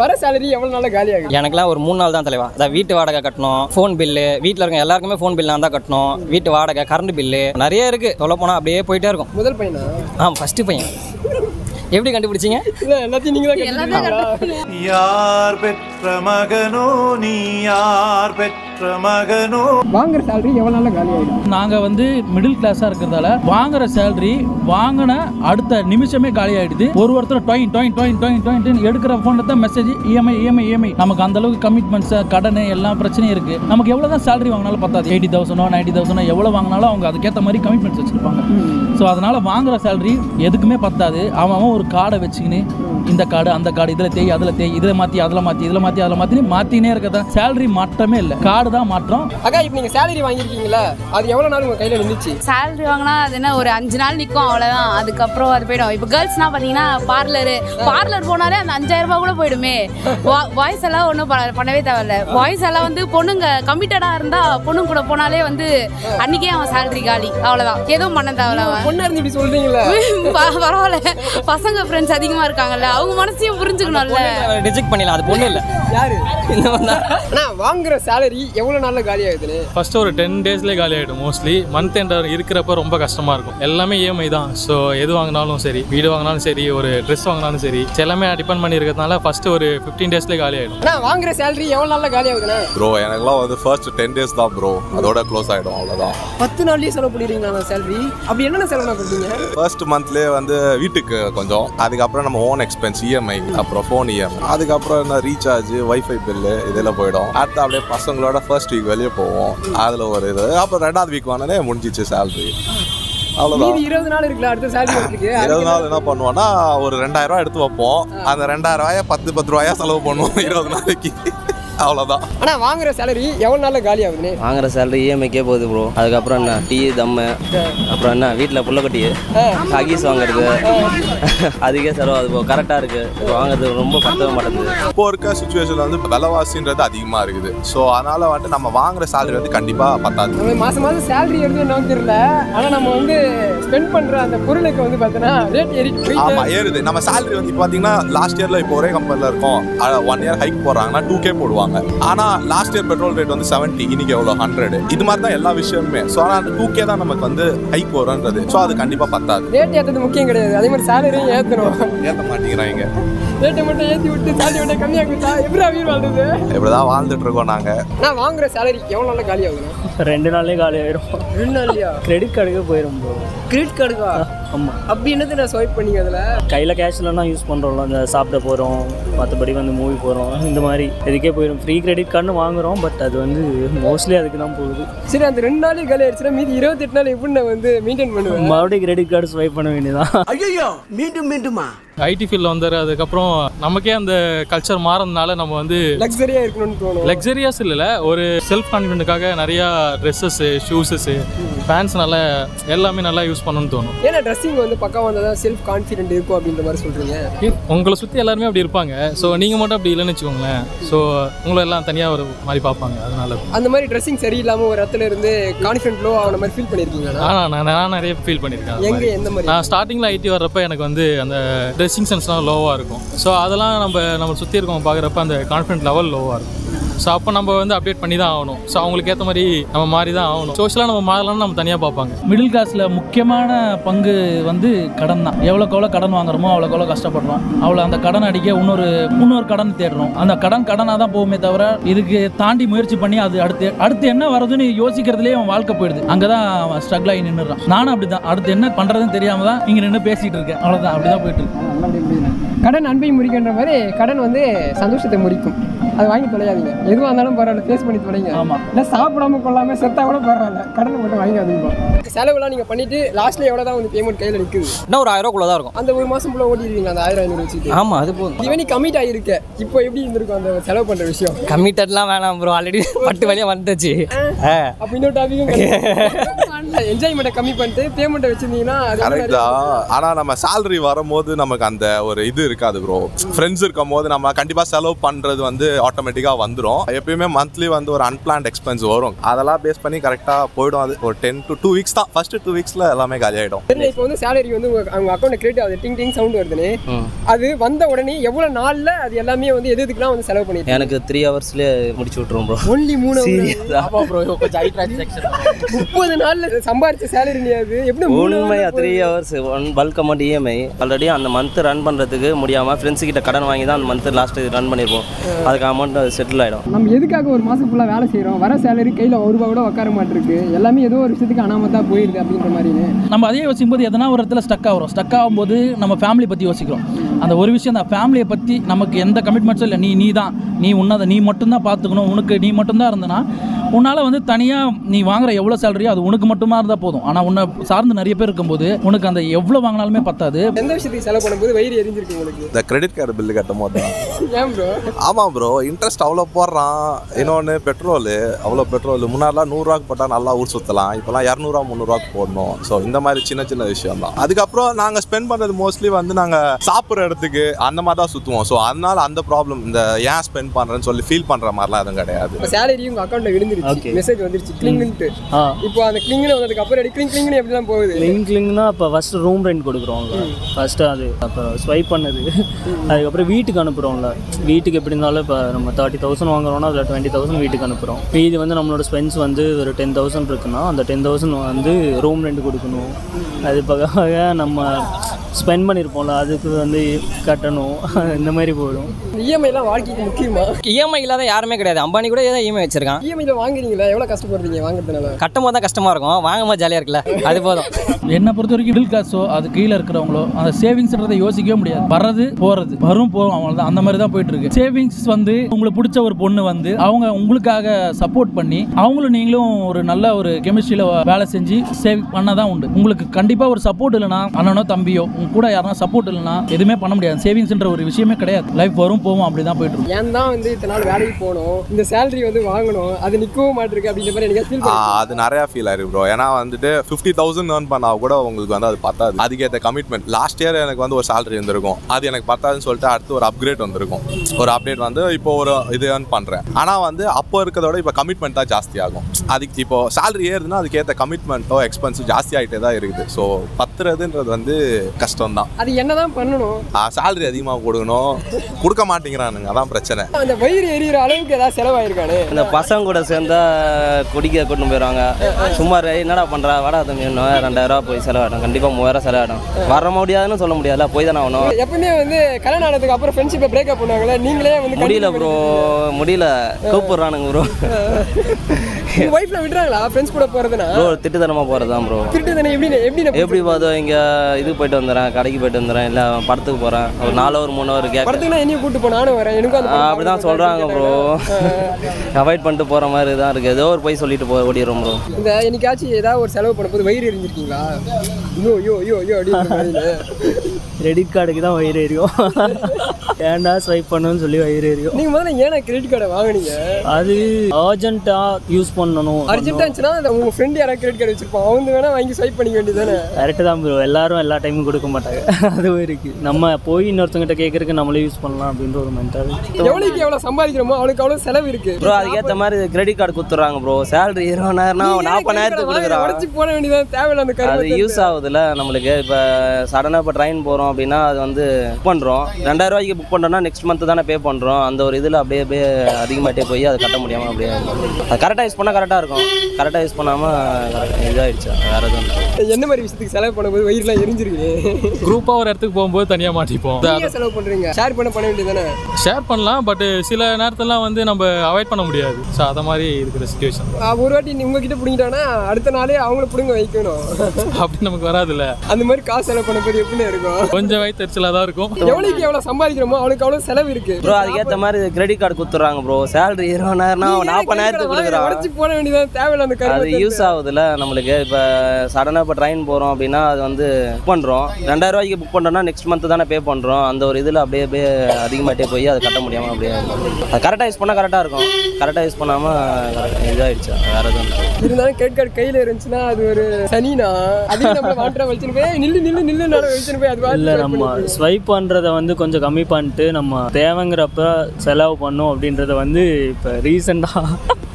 வர salary எவ்வளவு நாளா காலி ஆகும்? எனக்குலாம் ஒரு 3 நாள் தான் தலைவா. அத வீட்டு வாடகை கட்டணும், ஃபோன் பில், வீட்ல இருக்க எல்லாருக்குமே ஃபோன் பில் நான் தான் கட்டணும், வீட்டு வாடகை, கரண்ட் பில், நிறைய இருக்கு. சொல்ல போனா அப்படியே போயிட்டே இருக்கும். முதல் பையனா? ஆ, ஃபர்ஸ்ட் பையன். எப்படி கண்டுபிடிச்சீங்க? இல்ல எல்லாத்தையும் நீங்க தான் கண்டுபிடிச்சீங்க. யார் பெற்ற மகனோ நீ, யார் பெற்ற மகனோ. வாங்குற salary எவ்வளவு நாளா காலி ஆகும்? நாங்க மிடில் கிளாஸா இருக்கறதால வாங்குற salary வாங்குன அடுத்த நிமிஷமே காலி ஆயிடுது. ஒரு ஒருத்தர் டாயின் டாயின் டாயின் டாயின் டாயின் எடுக்கிற ஃபோன்ல தான் மெசேஜ், இஎம்ஐ இஎம்ஐ இஎம்ஐ. நமக்கு அந்த அளவுக்கு கமிட்மெண்ட்ஸ், கடன், எல்லா பிரச்சனையும் இருக்கு. நமக்கு எவ்வளவுதான் salary வாங்கினாலும் பத்தாது. 80,000 90,000 எவ்வளவு வாங்கினாலும் அவங்க அதுக்கேற்ற மாதிரி கமிட்மெண்ட்ஸ் வச்சிருப்பாங்க. ஸோ அதனால வாங்குற salary எதுக்குமே பத்தாது. அவன் ஒரு காடை வச்சுக்கின்னு இந்த காடு அந்த காடு, இதில் தேய் அதில் தேய், இதில் மாற்றி அதில் மாற்றி, இதில் மாற்றி அதில் மாற்றி மாற்றினே இருக்கதான். சேலரி மாற்றமே இல்லை, காடு தான் மாற்றம். அக்கா, இப்போ நீங்கள் சேலரி வாங்கியிருக்கீங்களா? அது எவ்வளோ நாள் உங்கள் கையில் நின்றுச்சு? சேலரி வாங்கினா அது என்ன ஒரு 5 நாள் நிற்கும், அவ்வளோதான். அதுக்கப்புறம் அது போய்டும். இப்போ கேர்ள்ஸ்னால் பார்த்தீங்கன்னா பார்லர் போனாலே அந்த 5,000 ரூபா கூட போயிடுமே. வாய்ஸ் எல்லாம் ஒன்றும் பண்ணவே தேவையில்லை. வாய்ஸ் எல்லாம் பொண்ணுங்க கமிட்டடாக இருந்தால் பொண்ணுங்க கூட போனாலே அன்றைக்கே அவன் சேலரி காலி, அவ்வளோதான். எதுவும் பண்ண தேவையில்ல. பொண்ணு இப்படி சொல்கிறீங்களா? பரவாயில்ல, பசங்க ஃப்ரெண்ட்ஸ் அதிகமா இருக்காங்கல்ல, அவங்க மனசையும் புரிஞ்சுக்கணும்ல. ரிஜெக்ட் பண்ணிடலாம், அது பொண்ணு இல்ல. யாரு இந்த அண்ணா வாங்குற salary எவ்வளவு நாள்ல காலி ஆகுது? ஃபர்ஸ்ட் ஒரு 10 டேஸ்ல காலி ஆயிடும். மோஸ்ட்லி மந்த் எண்ட் இருக்கிறப்ப ரொம்ப கஷ்டமா இருக்கும். எல்லாமே EMI தான். சோ எது வாங்கினாலும் சரி, வீடு வாங்கினாலும் சரி, ஒரு ட்ரெஸ் வாங்கினாலும் சரி, எல்லாமே டிபெண்ட் பண்ணி இருக்கிறதுனால ஃபர்ஸ்ட் ஒரு 15 டேஸ்ல காலி ஆயிடும். அண்ணா வாங்குற salary எவ்வளவு நாள்ல காலி ஆகுது? ப்ரோ எனக்குலாம் ஃபர்ஸ்ட் 10 டேஸ் தான் ப்ரோ, அதோட க்ளோஸ் ஆயிடும், அவ்வளவுதான். 10 நாள்லயே செலவு பண்ணிடுவீங்களா salary? அப்படி என்னென்ன செலவு பண்ணுவீங்க? ஃபர்ஸ்ட் மந்த்லயே வீட்டுக்கு கொஞ்சம், அதுக்கப்புறம் நம்ம ஓன் எக்ஸ்பென்ஸ் EMI, அப்புறம் ஃபோன் EMI, அதுக்கப்புறம் என்ன ரீசார்ஜ், வைஃபை பில்லு, இதெல்லாம் போயிடும். அடுத்து அப்படியே பசங்களோட ஃபர்ஸ்ட் வீக் வெளியே போவோம், அதில் ஒரு இது. அப்புறம் 2வது வீக் வாங்கினே முடிஞ்சிச்சு சேலரி, அவ்வளோதான். 20 நாள் இருக்குல்ல அடுத்த சேலரி. 20 நாள் என்ன பண்ணுவோம்னா ஒரு 2,000 ரூபா எடுத்து வைப்போம். அந்த 2,000 ரூபாயை 10 ரூபாயா செலவு பண்ணுவோம் 20 நாளைக்கு, அவ்வளோதான். ஆனால் வாங்குற சேலரி எவ்வளோ நாளில் காலி ஆகுது? வாங்குற சேலரி EMIக்கே போகுது ப்ரோ. அதுக்கப்புறம் என்ன டீ தம்மு, அப்புறம் என்ன வீட்டில் புள்ளக்கட்டி ஹகீஸ் வாங்குறது, அதுக்கே செலவாகுது ப்ரோ. கரெக்டாக இருக்குது, வாங்குறது ரொம்ப பத்தவே மாட்டேங்குது. இப்போ இருக்க சுச்சுவேஷன் விலைவாசின்றது அதிகமாக இருக்குது. ஸோ அதனால் நம்ம வாங்குற சேலரி கண்டிப்பாக பத்தாது. மாதம் மாதம் சேலரி எடுத்து நமக்கு தெரியல, ஆனால் நம்ம ஸ்பெண்ட் பண்ணுற அந்த பொருளுக்கு பார்த்தீங்கன்னா ரேட் ஏறிட்டு. ஆமாம் ஏறுது. நம்ம சேலரி இப்போ பார்த்தீங்கன்னா லாஸ்ட் இயரில் இப்போ ஒரே கம்பெனியில் இருக்கும், 1 இயர் ஹைக் போடுறாங்கன்னா 2K போடுவாங்க. ஆனா லாஸ்ட் இயர் பெட்ரோல் ரேட் 70, இன்னைக்கு எவ்வளவு 100. இது மாதிரி தான் எல்லா விஷயமுமே. சோ ஆனா 2K தான் நமக்கு ஹைக் போறன்றது. சோ அது கண்டிப்பா பத்தாது. ரேட் ஏத்துறது முக்கியம் கிடையாது, அதே மாதிரி சாலரியும் ஏத்துறோம். ஏத்த மாட்டீங்கறாங்க. ரேட் மட்டும் ஏத்தி விட்டு சாலரி விட கம்மியா குத்தா எப்பறம் வீர் வாழ்றது. எப்பறதா வாழ்ந்துட்டு இருக்கோம் நாங்க. நான் வாங்குற சாலரி எவ்வளவு நாள்ல காலி ஆகும்? 2 நாள்லயே காலி ஆயிடும். 2 நாள்லயா? கிரெடிட் கார்டுக்கு போயிரும் ப்ரோ. கிரெடிட் கார்டுக்கா? ஆமா. அப்படி என்னது நான் ஸ்வைப் பண்ணீங்க? அதுல கையில கேஷ்லனா யூஸ் பண்றோம்ல, அந்த சாப்பிட போறோம், மத்தபடி மூவி போறோம், இந்த மாதிரி எதுக்கே போயிரும். ஃப்ரீ கிரெடிட் கார்டு வாங்குறோம், பட் அது மோஸ்ட்லி அதுக்கு தான் போகுது. சரி, அந்த 2 நாளைக்கு காலி ஆயிடுச்சுன்னா மீதி 28 நாள் எப்படி மெயின்டைன் பண்ணுவேன்? மறுபடியும் கிரெடிட் கார்டு ஸ்வைப் பண்ண வேண்டியதான். ஐயோ மீண்டும் மீண்டுமா? ஐடி ஃபீல்டில் அதுக்கப்புறம் நமக்கே அந்த கல்ச்சர் மாறதுனால நம்ம லக்ஸரியாக இருக்கணும்னு தோணும். லக்ஸரியாஸ் இல்லை, ஒரு செல்ஃப் கான்ஃபிடென்ட்டுக்காக நிறையா ட்ரெஸ்ஸஸ்ஸு, ஷூஸஸ்ஸு, பேண்ட்ஸ் நல்லா எல்லாமே நல்லா யூஸ் பண்ணணும்னு தோணும். ஏன்னா ட்ரெஸ்ஸிங் பக்கம் வந்தால் செல்ஃப் கான்ஃபிடென்ட் இருக்கும் அப்படின்ற மாதிரி சொல்கிறீங்க. உங்களை சுற்றி எல்லாருமே அப்படி இருப்பாங்க. ஸோ நீங்கள் மட்டும் அப்படி இல்லைன்னு வச்சுக்கோங்களேன், ஸோ உங்களை எல்லாம் தனியாக ஒரு மாதிரி பார்ப்பாங்க. அதனால அந்த மாதிரி ட்ரெஸ்ஸிங் சரியில்லாமல் ஒரு இடத்துல இருந்து கான்ஃபிடென்ட் லோ ஆன மாதிரி ஃபீல் பண்ணியிருக்கீங்களா? நான் நிறைய ஃபீல் பண்ணியிருக்கேன். எங்கே எந்த மாதிரி? நான் ஸ்டார்டிங்கில் ஐடி வர்றப்போ எனக்கு அந்த ட்ரெஸ்ஸிங் சென்ஸ்லாம் லோவாக இருக்கும். ஸோ அதெல்லாம் நம்ம சுற்றி இருக்கவங்க பார்க்குறப்ப அந்த கான்ஃபிடென்ட் லெவல் லோவாக இருக்கும். ஸோ அப்போ நம்ம அப்டேட் பண்ணி தான் ஆகணும். ஸோ அவங்களுக்கு ஏற்ற மாதிரி நம்ம மாறி தான் ஆகணும். சோஷியலாக நம்ம மாறலாம்னு நம்ம தனியாக பார்ப்பாங்க. மிடில் கிளாஸில் முக்கியமான பங்கு கடன் தான். எவ்வளோக்கு எவ்வளோ கடன் வாங்குறோமோ அவ்வளோக்கு எவ்வளோ கஷ்டப்படுறோம். அவ்வளோ அந்த கடன் அடிக்க இன்னொரு கடன் தேடுறோம். அந்த கடனாக தான் போகுமே தவிர இதுக்கு தாண்டி முயற்சி பண்ணி அது அடுத்து என்ன வருதுன்னு யோசிக்கிறதுலேயே அவன் வாழ்க்கை போயிடுது. அங்கே தான் அவன் ஸ்ட்ரகிள் ஆகி நின்றுறான். நானும் அப்படி தான். அடுத்து என்ன பண்ணுறதுன்னு தெரியாமல் தான் இங்கே நின்று பேசிகிட்டு இருக்கேன், அவ்வளோதான். அப்படி தான் போயிட்டு இருக்கு. கடன் அன்பை முறிக்கின்ற மாதிரி கடன் சந்தோஷத்தை முறிக்கும். அது வாங்கி தொலையாதீங்க. எதுவாக இருந்தாலும் பரவாயில்ல, ஃபேஸ் பண்ணி தொலைங்க. ஆமாம், இல்லை சாப்பிடாம கொள்ளாமல் செத்தா கூட பரவாயில்ல, கடனை மட்டும் வாங்கிக்காதீங்க. செலவுலாம் நீங்கள் பண்ணிட்டு லாஸ்ட்டில் எவ்வளோ தான் பேமெண்ட் கையில் நிற்குது? இன்னும் ஒரு 1,000 ரூபாக்குள்ளே தான் இருக்கும். அந்த ஒரு மாதம் ஃபுல்லாக ஓட்டிடுவீங்களா அந்த 1,000 வச்சுட்டு? ஆமாம், அது போதும். இவனி கமிட் ஆகிருக்கேன். இப்போ எப்படி இருந்திருக்கும் அந்த செலவு பண்ணுற விஷயம்? கமிட்டட்லாம் வேணாம் ப்ரோ, ஆல்ரெடி பட்டு வழியாக வந்துச்சு. அப்போ இன்னொரு டாபிக் என்ஜாய்மெண்ட்டை கம்மி பண்ணிட்டு பேமெண்ட்டை வச்சுருந்தீங்கன்னா கரெக்ட் தான். ஆனால் நம்ம சேலரி வரும்போது நமக்கு அந்த ஒரு இது இருக்காது ப்ரோ. ஃப்ரெண்ட்ஸ் இருக்கும் போது நம்ம கண்டிப்பாக செலவு பண்ணுறது வந்து ஆட்டோமேட்டிக்காக வந்துடும். எப்பயுமே மந்த்லி வந்து ஒரு அன்பிளான்ட் எக்ஸ்பென்ஸ் வரும். அதெல்லாம் பேஸ் பண்ணி கரெக்டாக போய்டும். அது ஒரு 10 to 2 weeks தான். ஃபர்ஸ்ட் 2 weeks எல்லாமே காலியாகிடும். இப்போ வந்து சேலரி வந்து அவங்க அக்கௌண்ட் கிரெடிட் ஆகுது, டிங் டிங் சவுண்ட் வருதுன்னு. அது வந்த உடனே எவ்வளோ நாளில் அது எல்லாமே வந்து எதுக்குலாம் வந்து செலவு பண்ணிடுது? எனக்கு 3 hours முடிச்சு விட்டுரும் ப்ரோ. ஒன்லி 3 hours கொஞ்சம் ஐ ட்ரான்சாக்ஷன் 30 நாளில் சம்பாதிச்ச சேலரி நியாது எப்படி உண்மையா 3 hours bulk amount EMI already அந்த மந்த் ரன் பண்ணுறதுக்கு முடியாமல் ஃப்ரெண்ட்ஸ் கிட்ட கடன் வாங்கி தான் அந்த மந்த் லாஸ்ட் ரன் பண்ணியிருப்போம். அதுக்கு அமௌண்ட் அது செட்டில் ஆகிடும். நம்ம எதுக்காக ஒரு மாதம் ஃபுல்லாக வேலை செய்கிறோம், வர சேலரி கையில் ஒரு ரூபா கூட உட்கார மாட்டிருக்கு, எல்லாமே ஏதோ ஒரு விஷயத்துக்கு அனாமத்தா போயிருக்கு அப்படின்ற மாதிரி நம்ம அதே யோசிக்கும்போது எதனா ஒரு இடத்துல ஸ்டக் ஆகிறோம். ஸ்டக் ஆகும்போது நம்ம ஃபேமிலி பற்றி யோசிக்கிறோம். அந்த ஒரு விஷயம் தான், ஃபேமிலியை பற்றி நமக்கு எந்த கமிட்மெண்ட்ஸும் இல்லை. நீ உன்னதை நீ மட்டும்தான் பார்த்துக்கணும். உனக்கு நீ மட்டும்தான் இருந்தனா உன்னால் வந்து தனியாக நீ வாங்குற எவ்வளோ சேலரியோ அது உனக்கு மட்டுமா இருந்தால் போதும். ஆனால் உன்னை சார்ந்து நிறைய பேர் இருக்கும்போது உனக்கு அந்த எவ்வளோ வாங்கினாலுமே பத்தாது. எந்த விஷயத்துக்கு செலவு பண்ணும்போது வயிறு எரிஞ்சிருக்கு உங்களுக்கு? இந்த கிரெடிட் கார்டு பில்லு கட்டும் போது ஏன் ப்ரோ? ஆமாம் ப்ரோ, இன்ட்ரெஸ்ட் அவ்வளோ போடுறான். இன்னொன்று பெட்ரோலு, அவ்வளோ பெட்ரோல். முன்னாடிலாம் 100 ரூபாய்க்கு போட்டால் நல்லா ஊர் சுற்றலாம். இப்போலாம் 200-300 ரூபாய்க்கு போடணும். ஸோ இந்த மாதிரி சின்ன சின்ன விஷயம் தான். அதுக்கப்புறம் நாங்கள் ஸ்பெண்ட் பண்ணுறது மோஸ்ட்லி வந்து நாங்கள் சாப்பிட்ற இடத்துக்கு அந்த மாதிரி தான் சுற்றுவோம். ஸோ அதனால் அந்த ப்ராப்ளம் இந்த ஏன் ஸ்பெண்ட் பண்ணுறேன்னு சொல்லி ஃபீல் பண்ணுற மாதிரிலாம் எதுவும் கிடையாது. சேலரி உங்கள் அக்கௌண்ட்டில் விழுந்துருச்சு, மெசேஜ் வந்துருச்சு கிளிங்ன்ட்டு. இப்போ அந்த கிளிங்னு வந்ததுக்கு அப்புறம் அடி கிளிங் கிளிங்னு எப்படி தான் போகுது? கிளிங்னா இப்போ ஃபர்ஸ்ட் ரூம் ரெண்ட் கொடுக்குறோம்ல, ஃபர்ஸ்ட்டு அது அப்புறம் ஸ்வைப் பண்ணுது. அதுக்கப்புறம் வீட்டுக்கு அனுப்புகிறோம்ல, வீட்டுக்கு எப்படி இருந்தாலும் இப்போ நம்ம 30,000 வாங்குறோம்னா அதில் 20,000 வீட்டுக்கு அனுப்புகிறோம். மீதி வந்து நம்மளோட ஸ்பென்ஸ் வந்து ஒரு 10,000 இருக்குன்னா அந்த 10,000 வந்து ரூம் ரெண்ட் கொடுக்கணும். அது பக்காக நம்ம ஸ்பெண்ட் பண்ணியிருப்போம்ல, அதுக்கு வந்து கட்டணும். இந்த மாதிரி போயிடும். இஎம்ஐலாம் வாழ்க்கைக்கு முக்கியமா? இஎம்ஐ இல்லாத யாருமே கிடையாது. அம்பானி கூட ஏதாவது இஎம்ஐ வச்சிருக்கான். இஎம்ஐயில் வாங்குறீங்களா? எவ்வளோ கஷ்டப்படுறீங்க வாங்குறதுனால? கட்டும் போது தான் கஷ்டமாக இருக்கும், வாங்கும்போது ஜாலியாக இருக்குல்ல, அது போதும். என்னை பொறுத்த வரைக்கும் மிடில் கிளாஸோ அது கீழே இருக்கிறவங்களோ அந்த சேவிங்ஸ்ன்றதை யோசிக்கவே முடியாது. வர்றது போகிறது, வரும் போகும், அவங்க தான் அந்த மாதிரி தான் போயிட்டு இருக்கு. சேவிங்ஸ் வந்து உங்களுக்கு பிடிச்ச ஒரு பொண்ணு வந்து அவங்க உங்களுக்காக சப்போர்ட் பண்ணி அவங்களும் நீங்களும் ஒரு நல்ல ஒரு கெமிஸ்ட்ரியில் வேலை செஞ்சு சேவ் பண்ணால் தான் உண்டு. உங்களுக்கு கண்டிப்பாக ஒரு சப்போர்ட் இல்லைனா, அண்ணனோ தம்பியோ கூட யாரா சப்போர்ட் இல்லைனா எதுவுமே பண்ண முடியாது. சேவிங்ஸ்ன்ற ஒரு விஷயமே கிடையாது. லைஃப் வரும் போவோம், அப்படி தான் போயிட்டு இருக்கும். ஏன் தான் வந்து இத்தனை நாள் வேலைக்கு போகணும், இந்த சேலரி வந்து வாங்கணும், அது நிற்கவும் மாட்டிருக்கு அப்படின்ற மாதிரி எனக்கு அது நிறையா ஃபீல் ஆயிருக்கு ப்ரோ. ஏன்னா வந்துட்டு 50,000 ஏர்ன் பண்ண கூட உங்களுக்கு வந்து அது பத்தாது. அதுக்கேற்ற கமிட்மெண்ட். லாஸ்ட் இயர் எனக்கு வந்து ஒரு சேலரி இருந்திருக்கும், அது எனக்கு பத்தாதுன்னு சொல்லிட்டு அடுத்து ஒரு அப்கிரேட் வந்திருக்கும். ஒரு அப்டேட் வந்து இப்போ ஒரு இது ஏர்ன் பண்ணுறேன். ஆனால் வந்து அப்போ இருக்கிறதோட இப்போ கமிட்மெண்ட் தான் ஜாஸ்தி ஆகும். அதுக்கு இப்போ சேலரி ஏறுதுன்னா அதுக்கேற்ற கமிட்மெண்ட்டோ எக்ஸ்பென்ஸும் ஜாஸ்தி ஆகிட்டே தான் இருக்குது. ஸோ பத்துறதுன்றது வந்து கஷ்டம் தான். அது என்ன தான் பண்ணணும்? சேலரி அதிகமாக கொடுக்கணும், கொடுக்க மாட்டேங்கிறானுங்க, அதான் பிரச்சனை. அந்த வயிறு எரியிற அளவுக்கு ஏதாவது செலவாயிருக்கானு இந்த பசங்க கூட சேர்ந்தா குடிக்க கொண்டு போயிடுவாங்க. சும்மா என்னடா பண்ணுறா வாடா தம்பின்னு 2000 போய் செலவாடும். கண்டிப்பா 3000 செலவாடும். வர முடியாதுன்னு சொல்ல முடியாதுல, போய் தானே ஆகணும். எப்பவுமே வந்து கல்யாணம் ஆனதுக்கு அப்புறம் ஃப்ரெண்ட்ஷிப்பை பிரேக்அப் பண்ணுவாங்களே, நீங்களே வந்து முடியல ப்ரோ, முடியல கூப்பிடுறானுங்க ப்ரோ. உங்க வைஃப்ல விடுறாங்களா ஃப்ரெண்ட்ஸ் கூட போறதுனா? ப்ரோ திட்டுத்தனமா போறதுதான் ப்ரோ. திட்டுத்தனம் எப்படி பார்த்தா இங்க இது போயிட்டு வந்துடுறேன், கடைக்கு போயிட்டு வந்துடுறேன், இல்லை படத்துக்கு போறேன், ஒரு 4 hour 3 hour கேட்கறதுனா என்னையும் கூப்பிட்டு போனாலும் வரேன் எனக்கும் அப்படிதான் சொல்றாங்க ப்ரோ. அவாய்ட் பண்ணிட்டு போற மாதிரி தான் இருக்கு. ஏதோ ஒரு போய் சொல்லிட்டு போய் ஓடிடுறோம் ப்ரோ. இந்த என்னைக்காச்சும் ஏதாவது ஒரு செலவு பண்ண போது வயிறு எரிஞ்சிருக்கீங்களா? கிரெடிட் கார்டுக்கு தான் வயிறு எரியும். ஏன்டா ஸ்வைப் பண்ணணும்னு சொல்லி வயிறு எரியும். நீங்க முதல்ல ஏன்னா கிரெடிட் கார்டை வாங்குனீங்க? அது அர்ஜென்ட்டா யூஸ் பண்ணணும். அர்ஜென்ட்டா இருந்துச்சுன்னா உங்க ஃப்ரெண்ட் யாராவது கிரெடிட் கார்டு வச்சிருப்பான், அவங்க வேணா வாங்கி ஸ்வைப் பண்ணிக்க வேண்டியதானே. கரெக்ட் தான் ப்ரோ. எல்லாரும் எல்லா டைமும் கொடுக்க மாட்டாங்க, அதுவும் இருக்கு. நம்ம போய் இன்னொருத்தங்கிட்ட கேட்கறதுக்கு நம்மளே யூஸ் பண்ணலாம் அப்படின்ற ஒரு மென்டாலிட்டி. எவ்வளவுக்கு எவ்வளோ சம்பாதிக்கிறோமோ அவளுக்கு அவ்வளோ செலவு இருக்கு ப்ரோ. அதுக்கேற்ற மாதிரி கிரெடிட் கார்டு கொடுத்துறாங்க ப்ரோ. சேலரி 40,000 கொடுக்குறாங்க, உடச்சு போட வேண்டியதான். தேவையில்ல அந்த கார்டு அது யூஸ் ஆகுதுல்ல நம்மளுக்கு. இப்போ சடனாக இப்போ ட்ரெயின் போகிறோம் அப்படின்னா அது வந்து புக் பண்ணுறோம், 2000 ரூபாய்க்கு புக் பண்ணுறோம்னா நெக்ஸ்ட் மந்த்து தானே பே பண்ணுறோம். அந்த ஒரு இதில் அப்படியே அதிகமாகிட்டே போய் அதை கட்ட முடியாமல் அப்படியே அது கரெக்டாக யூஸ் பண்ணால் கரெக்டாக இருக்கும். கரெக்டாக யூஸ் பண்ணாமல் கரெக்டாக இதாகிடுச்சு. வேறு எதுவும் என்ன மாதிரி விஷயத்துக்கு செலவு பண்ணும்போது வயிறுலாம் எரிஞ்சிருக்கு? குரூப்பாக ஒரு இடத்துக்கு போகும்போது தனியாக மாட்டிப்போம். செலவு பண்ணுறீங்க, ஷேர் பண்ண வேண்டியதானே? ஷேர் பண்ணலாம், பட் சில நேரத்துலாம் வந்து நம்ம அவாய்ட் பண்ண முடியாது. ஸோ அதை மாதிரி இருக்கிற சுச்சுவேஷன். ஒரு வாட்டி உங்ககிட்ட பிடிங்கிட்டானா அடுத்த நாளே அவங்கள பிடிங்க வைக்கணும் அப்படி நமக்கு வராதுல்ல. அந்த மாதிரி காசு செலவு பண்ண போது எப்படின்னு இருக்கும்? கொஞ்சம் வை தெரிச்சலா தான் இருக்கும். எவ்வளவுக்கு எவ்வளவு சம்பாதிக்கிறோமோ அவனுக்கு அவ்வளவு செலவு இருக்கு bro. அதுக்கு ஏத்த மாதிரி கிரெடிட் கார்டு குத்துறாங்க bro. salary 20000 னா 40000 குடுக்குறாங்க. அடைச்சு போற வேண்டியதா தேவையில்ல அந்த கருத்து. அது யூஸ் ஆவுதுல நமக்கு. இப்ப சடனா இப்ப ட்ரெயின் போறோம் அப்படினா அது வந்து புக் பண்றோம். 2000 ரூபாய்க்கு புக் பண்ணோம்னா நெக்ஸ்ட் மந்த் தான பே பண்றோம். அந்த ஒரு இதுல அப்படியே அதிகமாட்டே போய் அது கட்ட முடியாம அப்படியே அது கரெக்ட்டா யூஸ் பண்ணா கரெக்ட்டா இருக்கும். கரெக்ட்டா யூஸ் பண்ணாம இதாயிடுச்சு. வேற எதுவும் இருந்தால கிரெடிட் கார்டு கையில இருந்துனா அது ஒரு சனினா அது நம்ம வாட்டர் வச்சிட்டு போய் நில்லு நில்லு நில்லு நாளை வச்சிட்டு போய் அது இல்ல. நம்ம ஸ்வைப் பண்றதை வந்து கொஞ்சம் கம்மி பண்ணிட்டு நம்ம தேவைங்கிறப்ப செலவு பண்ணோம் அப்படின்றத வந்து இப்போ ரீசெண்டாக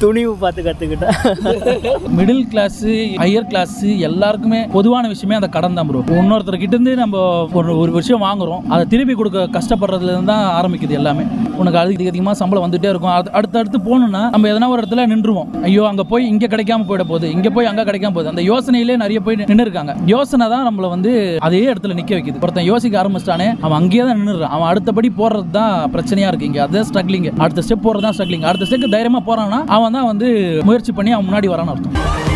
துணிவு பார்த்து கற்றுக்கிட்டேன். மிடில் கிளாஸு ஹையர் கிளாஸு எல்லாருக்குமே பொதுவான விஷயமே அந்த கடன் தான் ப்ரோ. இன்னொருத்தருக்கிட்ட இருந்து நம்ம ஒரு விஷயம் வாங்குகிறோம், அதை திருப்பி கொடுக்க கஷ்டப்படுறதுலேருந்து தான் ஆரம்பிக்குது எல்லாமே. உனக்கு அதிக அதிகமாக சம்பளம் வந்துகிட்டே இருக்கும். அடுத்தடுத்து போகணுன்னா நம்ம எதனா ஒரு இடத்துல நின்றுவோம். ஐயோ அங்கே போய் இங்கே கிடைக்காம போயிட போகுது, இங்கே போய் அங்கே கிடைக்காம போகுது. அந்த யோசனையிலே நிறைய போய் நின்று இருக்காங்க. யோசனை தான் நம்மளை வந்து அதே இடத்துல நிற்க வைக்குது. ஒருத்தன் யோசிக்க ஆரம்பிச்சிட்டானே அவன் அங்கேயே தான் நின்றுறான். அவன் அடுத்தபடி போடுறது தான் பிரச்சனையாக இருக்குது. இங்கே அதே ஸ்ட்ரகிளிங், அடுத்த ஸ்டெப் போடுறது தான் ஸ்ட்ரகிளிங். அடுத்த ஸ்டெப் தைரியமாக போகிறான்னா அவன் வந்து முயற்சி பண்ணி அவன் முன்னாடி வரான்னு அர்த்தம்.